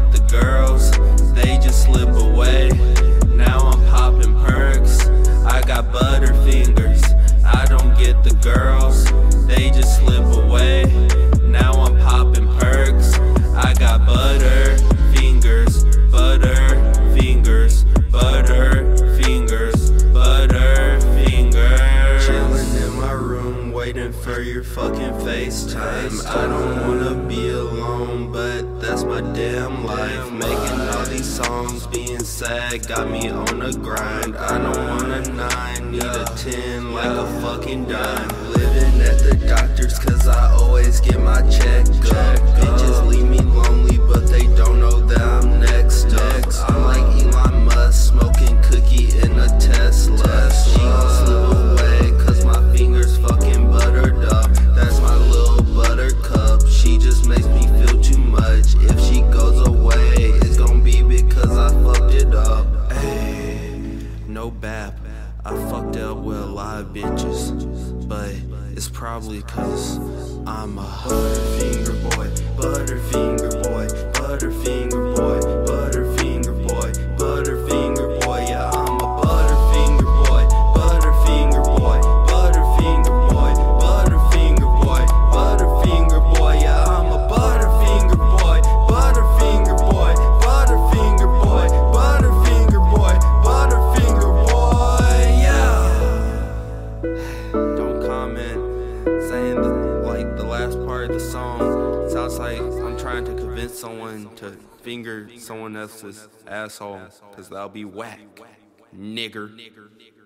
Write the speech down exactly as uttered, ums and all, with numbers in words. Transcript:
with the girls, they just slip away. Now I'm popping perks, I got butterfingers. I don't get the girls, they just slip away. Now I'm popping perks, I got butterfingers, butterfingers, butterfingers, butterfingers. Chillin' in my room, waiting for your fucking FaceTime. I don't wanna be alone, but that's my damn life. Making all these songs, being sad, got me on a grind. I don't want a nine, need a ten like a fucking dime. Living at the doctor's cause I always get my check up. Bitches leave me lonely but they don't know that I'm next up. I'm like Elon Musk, smoking cookie in a Tesla. She gon' slip away cause my fingers fucking buttered up. That's my little buttercup, she just makes me feel too much. If she goes away, it's gon' be because I fucked it up. Ayy, no bap, I fucked up with a lot of bitches, but it's probably cause I'm a butterfinger boy, butterfinger boy, butterfinger boy, butterfinger boy, butterfinger boy, yeah, I'm a butterfinger boy, butterfinger boy, butterfinger boy, butterfinger boy, butterfinger boy, yeah, I'm a butterfinger boy, butterfinger boy, butterfinger boy, butterfinger boy, butterfinger boy, yeah. Don't comment. Saying the, like the last part of the song sounds like I'm trying to convince someone to finger someone else's asshole, cause that'll be whack, nigger.